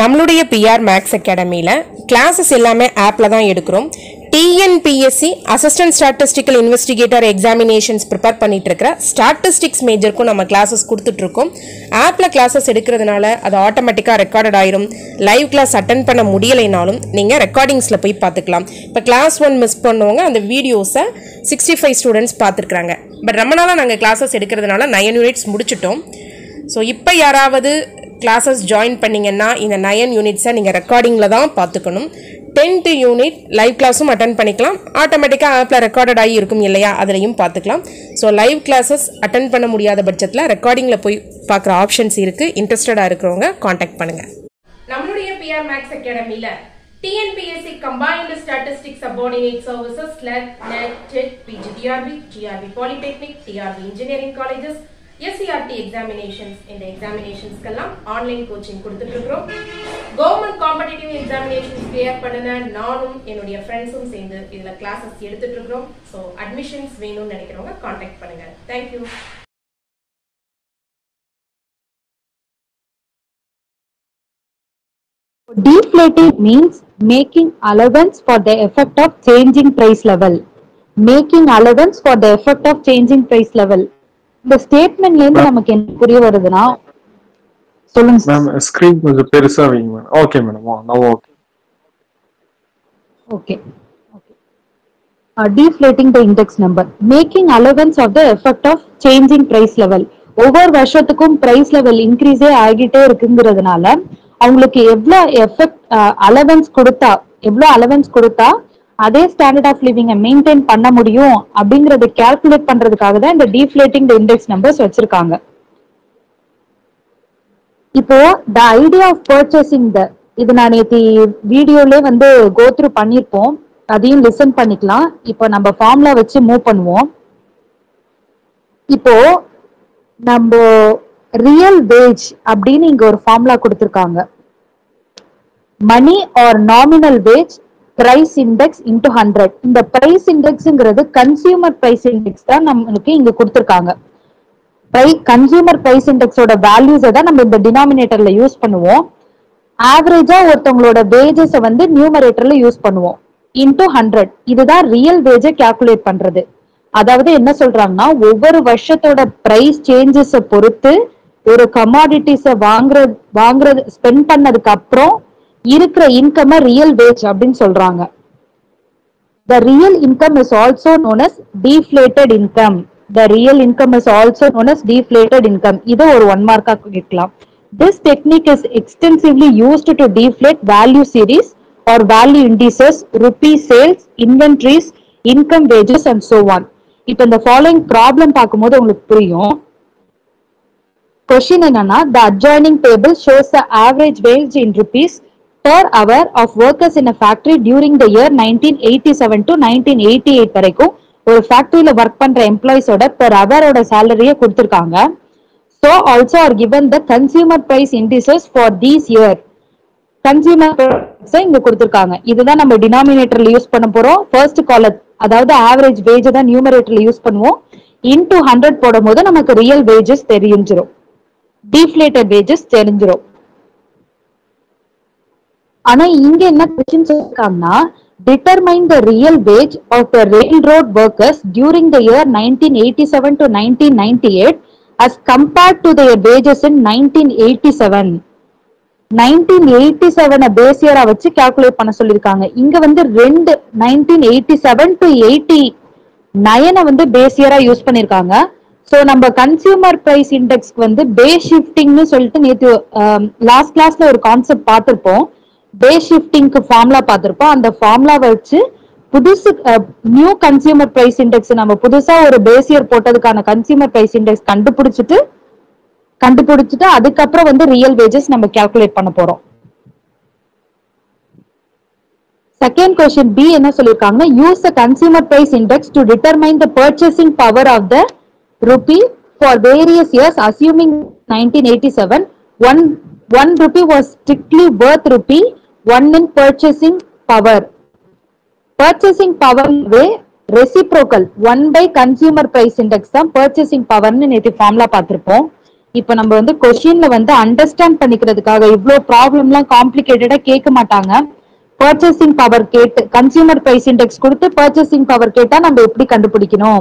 நம்மளுடைய PR-Max Academyல classes எல்லாமே appல தான் எடுக்கிறோம். TNPSC Assistant Statistical Investigator Examinations prepare பண்ணிட்டு இருக்கற statistics major க்கு நம்ம classes கொடுத்துட்டு இருக்கோம். appல classes எடுக்கிறதுனால அது ஆட்டோமேட்டிக்கா ரெக்கார்டட் ஆயிடும். லைவ் கிளாஸ் அட்டெண்ட் பண்ண முடியலைனாலும் நீங்க ரெக்கார்டிங்ஸ்ல போய் பார்த்துக்கலாம். இப்ப கிளாஸ் 1 மிஸ் பண்ணவங்க அந்த வீடியோஸ 65 students பார்த்திருக்காங்க. பட் ரொம்ப நாளா நாங்க classes எடுக்கிறதுனால 9 units முடிச்சிட்டோம். சோ இப்போ யாராவது classes join பண்ணீங்கன்னா இந்த 9 units-ஐ நீங்க ரெக்கார்டிங்ல தான் பார்த்துக்கணும். 10th unit live class-உம் attend பண்ணிக்கலாம். ஆட்டோமேட்டிக்கா appல recorded ஆகி இருக்கும் இல்லையா அதையும் பார்த்துக்கலாம். சோ live classes attend பண்ண முடியாத பட்சத்துல ரெக்கார்டிங்ல போய் பார்க்குற ஆப்ஷன்ஸ் இருக்கு. இன்ட்ரஸ்டடா இருக்குறவங்க कांटेक्ट பண்ணுங்க. நம்மளுடைய PR-Max Academy-ல TNPSC combined statistics subordinate services NET TET PGDRB GRB Polytechnic TRB engineering colleges SCRT examinations in the examinations online coaching கொடுத்துட்டுருக்கிறோம். government competitive examinations clear பண்ணன நானும் என்னுடைய ஃப்ரெண்ட்ஸும் சேர்ந்து இதுல classes எடுத்துட்டுருக்கிறோம். so admissions வேணும்னு நினைக்கிறவங்க कांटेक्ट பண்ணுங்க. thank you. Deflating means making allowance for the effect of changing price level. Making allowance for the effect of changing price level. இந்த ஸ்டேட்மென்ட்ல இருந்து நமக்கு என்ன புரிய வருதுனா சொல்லுங்க மேம். ஸ்கிரீன் கொஞ்சம் பெருசா வைங்க ma'am. Okay madam. Now okay. Okay. Deflating the index number. Making allowance of the effect of changing price level. ஒவ்வொரு வருஷத்துக்கும் price level increase ஆகிட்டே இருக்குங்கிறதுனால அவங்களுக்கு எவ்வளவு எஃபெக்ட் அலவன்ஸ் கொடுத்தா அதே ஸ்டாண்டர்ட் ஆஃப் லிவிங் மெயின்டைன் பண்ண முடியும் அப்படிங்கறத கால்குலேட் பண்றதுக்காக தான் இந்த டீஃப்ளேட்டிங் தி இண்டெக்ஸ் நம்பர்ஸ் வச்சிருக்காங்க. இப்போ the idea of purchasing the இது நான் நேத்து வீடியோல வந்து கோ த்ரூ பண்ணிருப்போம். அதையும் லிசன் பண்ணிக்கலாம். இப்போ நம்ம ஃபார்முலா வச்சு மூவ் பண்ணுவோம். இப்போ நம்ம real wage அப்படினு இங்க ஒரு ஃபார்முலா கொடுத்திருக்காங்க. Money or nominal wage price index into 100. இந்த பிரைஸ் இண்டெக்ஸ்ங்கிறது கன்சியூமர் பிரைஸ் இண்டெக்ஸ் தான் நமக்கு இங்க கொடுத்திருக்காங்க. கன்சியூமர் பிரைஸ் இண்டெக்ஸோட வேல்யூஸை தான் நம்ம இந்த டினாமினேட்டர்ல யூஸ் பண்ணுவோம். ஆவரேஜா ஒருத்தவங்களோட வேஜஸ் வந்து நியூமரேட்டர்ல யூஸ் பண்ணுவோம். இன்டு 100 இதுதான் ரியல் வேஜை கால்குலேட் பண்றது. அதாவது என்ன சொல்றாங்கன்னா ஒவ்வொரு வருஷத்தோட பிரைஸ் சேஞ்சஸை பொறுத்து ஒரு கமாடிட்டிஸை வாங்குறது ஸ்பெண்ட் பண்ணதுக்கு அப்புறம் இருக்கிற இன்கம் ரியல் வேஜ் அப்படின்னு சொல்றாங்க. The real income is also known as deflated income. The real income is also known as deflated income. இது ஒரு 1 mark-ஆ கேட்கலாம். This technique is extensively used to deflate value series or value indices, rupee sales, inventories, income wages and so on. இப்போ இந்த following problem பார்க்கும்போது உங்களுக்கு புரியும். Question என்னன்னா the adjoining table shows the average wage in rupees per hour of workers in a factory during the year 1987 to 1988 வரைக்கும் ஒரு ஃபேக்டரியில work பண்ற எம்ப்ளாயிஸோட per hour ஓட சாலரியை கொடுத்திருக்காங்க. so also are given the consumer price indices for this year. consumer price இங்க கொடுத்திருக்காங்க. இதுதான் நம்ம டினாமினேட்டர்ல யூஸ் பண்ண போறோம். first column அதாவது average wage தான் நியூமரேட்டர்ல யூஸ் பண்ணுவோம். into 100 போடும்போது நமக்கு real wages தெரிஞ்சிரும். deflated wages தெரிஞ்சிரும். ஆனா இங்க என்ன क्वेश्चन சொல்றாங்கன்னா determine the real wage of the railroad workers during the year 1987 to 1998 as compared to their wages in 1987. 1987 base இயரா வச்சு கால்குலேட் பண்ண சொல்லிருக்காங்க. இங்க வந்து ரெண்டு 1987 to 89 வந்து பேஸ் இயரா யூஸ் பண்ணிருக்காங்க. சோ நம்ம கன்சியூமர் பிரைஸ் இண்டெக்ஸ்க்கு வந்து பேஸ் ஷிஃப்டிங்னு சொல்லிட்டு நேத்து லாஸ்ட் கிளாஸ்ல ஒரு கான்செப்ட் பார்த்திருப்போம். பேஸ் ஷிஃப்டிங்க்கு ஃபார்முலா பார்த்திருப்போம். அந்த ஃபார்முலா வச்சு புதுசு நியூ கன்சியூமர் பிரைஸ் இண்டெக்ஸ் நம்ம புதுசா ஒரு பேஸ் இயர் போட்டதுக்கான கன்சியூமர் பிரைஸ் இண்டெக்ஸ் கண்டுபிடிச்சிட்டு அதுக்கப்புறம் வந்து ரியல் வேஜஸ் நம்ம கால்குலேட் பண்ண போறோம். Second question B என்ன சொல்லிருக்காங்கன்னா use the consumer price index to determine the purchasing power of the rupee for various years assuming 1987 one rupee was strictly worth rupee 1 in purchasing power. Purchasing power way reciprocal 1 by consumer price index தான் purchasing power ன்னு நேத்து formula பார்த்திருப்போம். இப்ப நம்ம வந்து क्वेश्चनல வந்து understand பண்ணிக்கிறதுக்காக இவ்ளோ ப்ராப்ளம்லாம் காம்ப்ளிகேட்டடா கேட்க மாட்டாங்க. purchasing power கேட் கன்சூமர் பிரைஸ் இன்டெக்ஸ் கொடுத்து purchasing power கேட்டா நம்ம எப்படி கண்டுபிடிக்கணும்,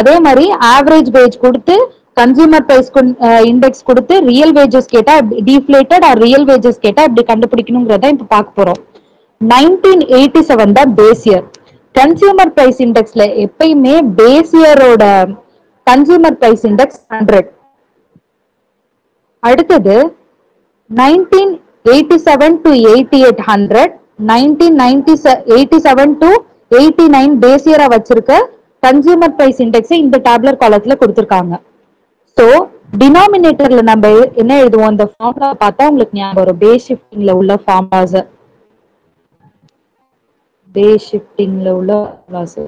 அதே மாதிரி average wage கொடுத்து கன்சூமர் பிரைஸ் இன்டெக்ஸ் கொடுத்து ரியல் wages கேட்டா deflated or real wages கேட்டா எப்படி கண்டுபிடிக்கணும்ங்கறதை இப்ப பார்க்க போறோம். 1987 தான் பேஸ் இயர். கன்சூமர் பிரைஸ் இன்டெக்ஸ்ல எப்பயுமே பேஸ் இயரோட கன்சூமர் பிரைஸ் இன்டெக்ஸ் 100. அடுத்தது 1987 to 8800, 1987 to 89 பேஸ் இயரா வச்சிருக்க கன்சூமர் பிரைஸ் இன்டெக்ஸ் இந்த டேபுலர் காலத்துல கொடுத்திருக்காங்க. சோ டினாமினேட்டர்ல நம்ம என்ன எழுதுவோம், இந்த ஃபார்முலா பார்த்தா உங்களுக்கு ஞாபகம் வரும். பேஸ் ஷிஃப்டிங்ல உள்ள ஃபார்முலாஸ், பேஸ் ஷிஃப்டிங்ல உள்ள formulas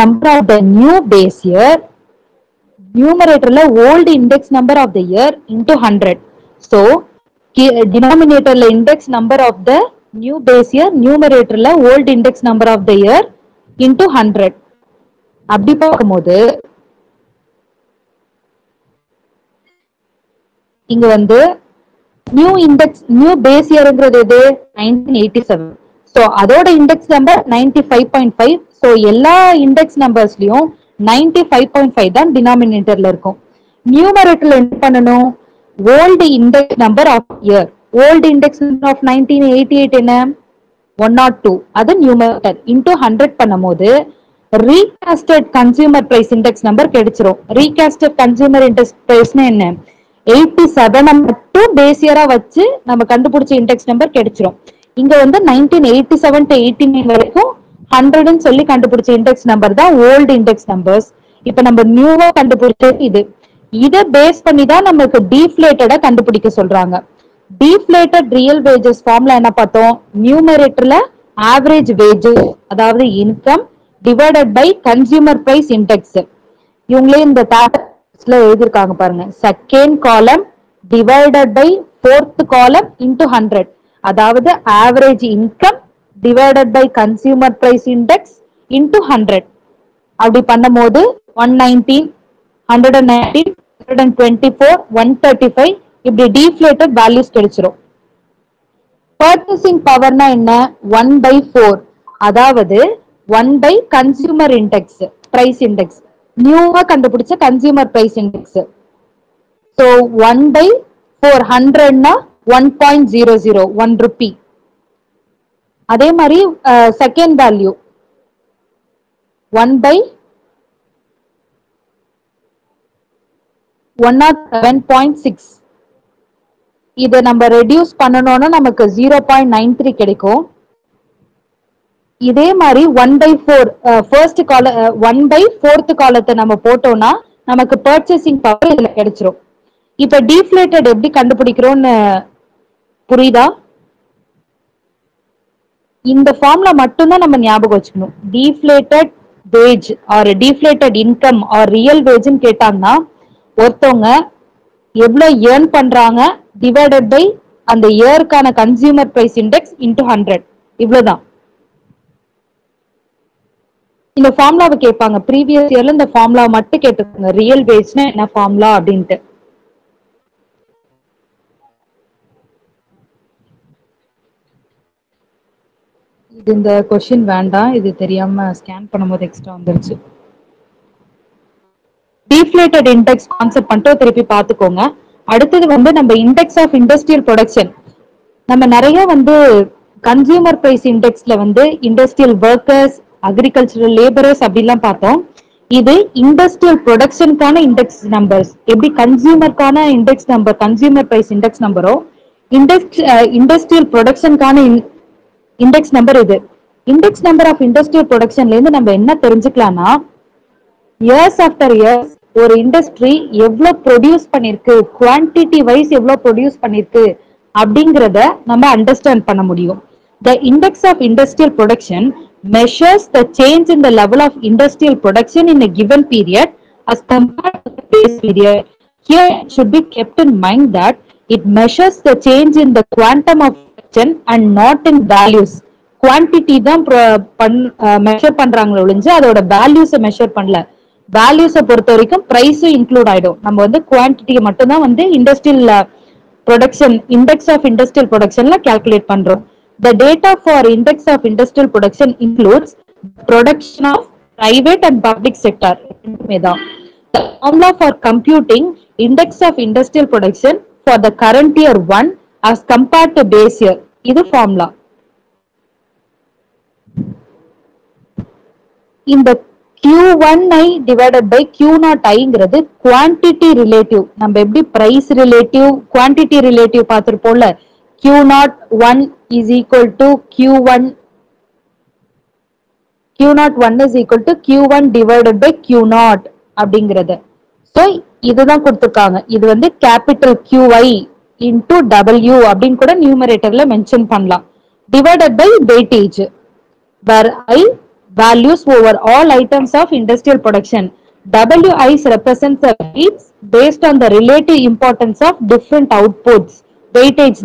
number of the new base year numeratorல old index number of the year into 100. So denominatorல index number of the new base year, numeratorல old index number of the year into 100. அப்படி பார்க்கும்போது இங்க வந்து new index, new base yearங்கிறது எது, 1987. So அதோட index number 95.5. So எல்லா index numbersலயும் 95.5 தான் டினாமினேட்டர்ல இருக்கும். நியூமரேட்டர்ல என்ன பண்ணணும், old index number of year, old index number of 1988 என்ன, 102, அது நியூமரேட்டர். இன்டூ 100 பண்ணும்போது recasted consumer price index number கிடைச்சிரும். ரீகாஸ்டட் கன்சூமர் இண்டெக்ஸ் பிரைஸ்னா என்ன, 87 மட்டும் பேஸ் இயரா வச்சு நம்ம கண்டுபிடிச்ச இண்டெக்ஸ் நம்பர் கிடைச்சிரும். இங்க வந்து 1987 to 89 வரைக்கும் 100ன்னு சொல்லி கண்டுபிடிச்ச இண்டெக்ஸ் நம்பர் தான் ஓல்டு இண்டெக்ஸ் நம்பர்ஸ். இப்ப நம்ம நியூவா கண்டுபிடிச்சது இது, இதை பேஸ் பண்ணி தான் நமக்கு டீஃப்ளேட்டடா கண்டுபிடிக்க சொல்றாங்க. டீஃப்ளேட்டட் ரியல் வேஜஸ் ஃபார்ம்ல என்ன பார்த்தோம், நியூமரேட்டர்ல ஆவரேஜ் வேஜஸ் அதாவது income divided by consumer price index. இவங்களே இந்த டாப்ல எழுதிருக்காங்க பாருங்க, second column divided by fourth column into 100, அதாவது average income divided by consumer price index into 100. அப்படி பண்ணும்போது 119, 119, 124, 135 இப்படி deflated values கிடைச்சிரும். purchasing powerனா என்ன, 1/4, அதாவது 1 by consumer index, price index, நியூவா கண்டுபிடிச்ச consumer price index. so 1/400னா 1.00, 1 rupee. அதே மாதிரி செகண்ட் வேல்யூ 1/107.6, இதை நம்ம ரெடியூஸ் பண்ணணும்னா நமக்கு 0.93 கிடைக்கும். இதே மாதிரி 1/4 ஃபர்ஸ்ட் கால 1/4 காலத்தை நம்ம போட்டோம்னா நமக்கு பர்ச்சேசிங் பவர் இதுல கிடைச்சிரும். இப்ப டீஃப்ளேட்டட் எப்படி கண்டுபிடிக்கிறோம்னு புரியுதா, இந்த ஃபார்ம்ல மட்டும்தான் நம்ம ஞாபகம் வச்சுக்கணும். Deflated wage or deflated income or real வேஜ்னு கேட்டாங்கன்னா ஒருத்தவங்க எவ்வளோ ஏர்ன் பண்றாங்க டிவைடட் பை அந்த இயருக்கான கன்சியூமர் பிரைஸ் இண்டெக்ஸ் இன்டூ 100, இவ்வளவுதான் இந்த ஃபார்முலாவை கேட்பாங்க. ப்ரீவியஸ் இயர்ல இந்த ஃபார்முலா மட்டும் கேட்டுக்கோங்க, ரியல் வேஜ்னா என்ன ஃபார்முலா அப்படின்ட்டு. இது இந்த கொஸ்டின் வேண்டாம், இது தெரியாம ஸ்கேன் பண்ணும்போது எக்ஸ்ட்ரா வந்துருச்சு. டீஃப்ளேட்டட் இண்டெக்ஸ் கான்செப்ட் மட்டும் திருப்பி பார்த்துக்கோங்க. அடுத்தது வந்து நம்ம இண்டெக்ஸ் ஆஃப் இண்டஸ்ட்ரியல் ப்ரொடக்ஷன். நம்ம நிறைய வந்து கன்சியூமர் பிரைஸ் இண்டெக்ஸ்ல வந்து இண்டஸ்ட்ரியல் ஒர்க்கர்ஸ், அக்ரிகல்ச்சரல் லேபரர்ஸ் அப்படிலாம் பார்த்தோம். இது இண்டஸ்ட்ரியல் ப்ரொடக்ஷனுக்கான இண்டெக்ஸ் நம்பர்ஸ். எப்படி கன்சியூமருக்கான index number consumer price index நம்பரோ இண்டஸ்ட்ரியல் ப்ரொடக்ஷனுக்கான இண்டெக்ஸ் நம்பர் இது. இண்டெக்ஸ் நம்பர் ஆஃப் இண்டஸ்ட்ரியல் ப்ரொடக்ஷன்ல இருந்து நம்ம என்ன தெரிஞ்சுக்கலாம்னா, இயர்ஸ் ஆஃப்டர் இயர்ஸ் ஒரு இண்டஸ்ட்ரி எவ்வளோ ப்ரொடியூஸ் பண்ணிருக்கு, குவான்டிட்டி வைஸ் எவ்வளோ ப்ரொடியூஸ் பண்ணிருக்கு அப்படிங்கிறத நம்ம அண்டர்ஸ்டாண்ட் பண்ண முடியும். The index of industrial production measures the change in the level of industrial production in a given period as compared to the base period. Here it should be kept in mind that it measures the change in the quantum of and not in values. quantity தான் measure பண்றாங்களே ஒழிஞ்சு அதோட values measure பண்ணல. values பொறுத்த வரைக்கும் பிரைஸும் include ஆயிடும். நம்ம வந்து குவான்டிட்டியை மட்டும்தான் வந்து industrial production index of industrial ப்ரொடக்ஷன்ல கால்குலேட் பண்றோம். The data for index of industrial production includes production of private and public sector. The formula for computing index of industrial production for the current year 1 as compared to base year. இது formula. இந்த Q1i divided by Q0iங்கிறது quantity relative. நம்ம எப்படி price relative, quantity relative பார்த்திருப்போம்ல. Q01 is equal to Q1. Q01 is equal to Q1 divided by Q0 அப்படிங்கிறது. So இதுதான் கொடுத்திருக்காங்க. இது வந்து capital QI into W அப்படின் கொட numeratorல mention பண்ணலாம். Divided by weightage, where I values over all items of industrial production. WIs represents the weights based on the relative importance of different outputs. Weightage.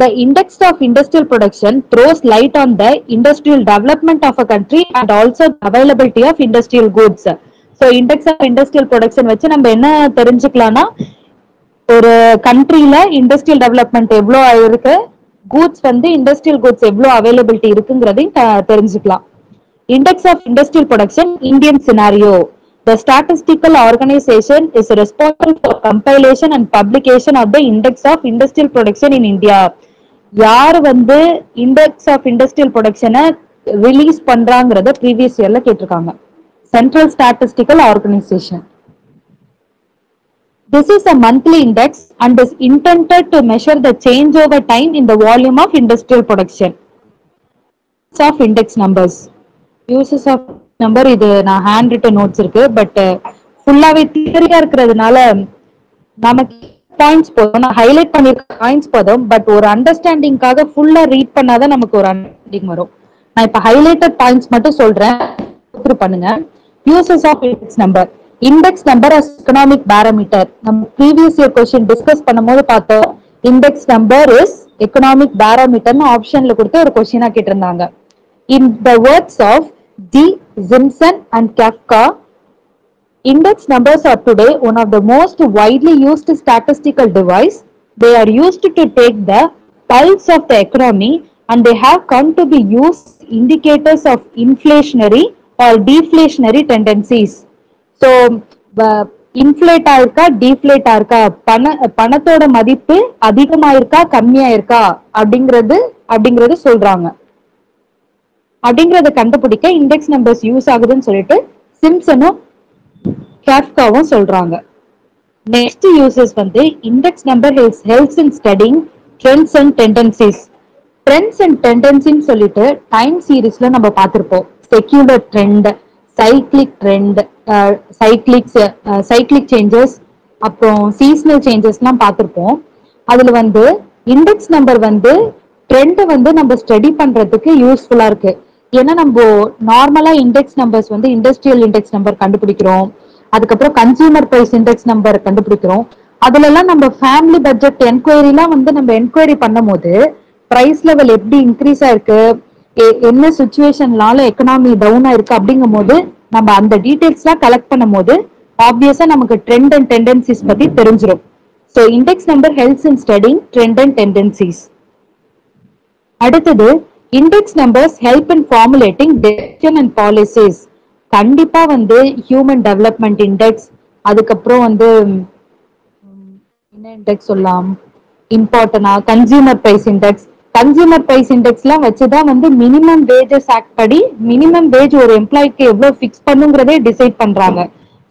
The index of industrial production throws light on the industrial development of a country and also the availability of industrial goods. So, index of industrial production வச்சு நம்ம என்ன தெரிஞ்சுக்கலாம்னா, ஒரு கண்ட்ரியில industrial development எவ்வளோ இருக்கு, goods வந்து industrial goods எவ்வளோ availability இருக்குங்கிறதையும் தெரிஞ்சுக்கலாம். Index of industrial production Indian scenario. The statistical organisation is responsible for compilation and publication of the index of industrial production in India. யார் வந்து இண்டெக்ஸ் ஆஃப் இண்டஸ்ட்ரியல் ப்ரொடக்ஷனை release பண்றாங்கிறத previous இயர்ல கேட்டிருக்காங்க. Central statistical organisation. This is a monthly index and is intended to measure the change over time in the volume of industrial production. Uses of index numbers. Uses of number இது நான் handwritten notes இருக்கு, but full-ஆவே theory-ஆ இருக்கிறதுனால நமக்கு points போதும், நான் highlight பண்ணிருக்க points போதும், but ஒரு understanding-காக full-ஆ read பண்ணாதான் நமக்கு ஒரு understanding வரும். நான் இப்ப highlighted points மட்டும் சொல்றேன், புரிஞ்சு பண்ணுங்க. Uses of index number. Index number as economic barometer. நம்ம previous year question discuss பண்ணும்போது பார்த்தோம். Index number is economic barometer ன்னு ஆப்ஷன்ல கொடுத்து ஒரு கொஸ்டினா கேட்டிருந்தாங்க. In the words of D. Simpson and Kafka, index numbers are today one of the most widely used statistical device. They are used to take the pulse of the economy and they have come to be used indicators of inflationary or deflationary tendencies. So, inflate ஆயிருக்கா, deflate ஆயிருக்கா, பணத்தோட மதிப்பு அதிகமாயிருக்கா, கம்மியாயிருக்கா அப்படிங்கிறது சொல்றாங்க. அப்படிங்கறத கண்டுபிடிக்க index numbers use ஆகுதுன்னு சொல்லிட்டு சிம்சனும் கேப்காவும் சொல்றாங்க. நெக்ஸ்ட் யூசஸ் வந்து index number helps in studying trends and tendencies. Trends and டெண்டன்சின்னு சொல்லிட்டு டைம் சீரீஸ்ல நம்ம பார்த்திருப்போம். செக்யூலர் ட்ரெண்ட், சைக்கிளிக் சேஞ்சஸ், அப்புறம் சீசனல் சேஞ்சஸ்லாம் பார்த்துருப்போம். அதில் வந்து இண்டெக்ஸ் நம்பர் வந்து ட்ரெண்டை வந்து நம்ம ஸ்டடி பண்ணுறதுக்கு யூஸ்ஃபுல்லாக இருக்கு. ஏன்னா நம்ம நார்மலாக இண்டெக்ஸ் நம்பர்ஸ் வந்து இண்டஸ்ட்ரியல் இண்டெக்ஸ் நம்பர் கண்டுபிடிக்கிறோம், அதுக்கப்புறம் கன்சியூமர் ப்ரைஸ் இண்டெக்ஸ் நம்பர் கண்டுபிடிக்கிறோம். அதுலலாம் நம்ம ஃபேமிலி பட்ஜெட் என்கொயரிலாம் வந்து நம்ம என்கொயரி பண்ணும் போது ப்ரைஸ் லெவல் எப்படி இன்க்ரீஸ் ஆயிருக்கு, என்ன சுச்சுவேஷன்னால எக்கனாமி டவுன் ஆயிருக்கு அப்படிங்கும் போது நம்ம அந்த டீடைல்ஸ் எல்லாம் கலெக்ட் பண்ணும் போது ஆப்வியஸா நமக்கு ட்ரெண்ட் அண்ட் டெண்டன்சிஸ் பத்தி தெரிஞ்சிடும். So index number helps in studying trend and tendencies. அடுத்தது index numbers help in formulating decision and policies. கண்டிப்பா வந்து ஹியூமன் டெவலப்மெண்ட் இண்டெக்ஸ், அதுக்கப்புறம் வந்து என்ன இண்டெக்ஸ் சொல்லலாம், இம்பார்ட்டனா consumer price index. Consumer price index எல்லாம் வச்சுதான் வந்து மினிமம் வேஜஸ் ஆக்ட் படி மினிமம் வேஜ் ஒரு எம்ப்ளாய்க்கு எவ்வளவு ஃபிக்ஸ் பண்ணுங்கிறதே டிசைட் பண்றாங்க.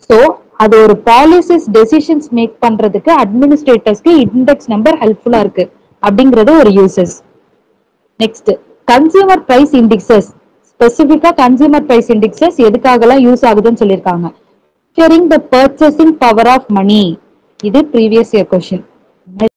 ஸோ அது ஒரு பாலிசிஸ் டெசிஷன்ஸ் மேக் பண்றதுக்கு அட்மினிஸ்ட்ரேட்டர்ஸ்க்கு இண்டெக்ஸ் நம்பர் ஹெல்ப்ஃபுல்லா இருக்கு அப்படிங்கறது ஒரு uses. Next consumer price indexes. ஸ்பெசிபிக்கா கன்சியூமர் பிரைஸ் இண்டெக்ஸஸ் எதுக்காக எல்லாம் யூஸ் ஆகுதுன்னு சொல்லியிருக்காங்க. The purchasing power of money. இது ப்ரீவியஸ் இயர் கொஸ்டின்.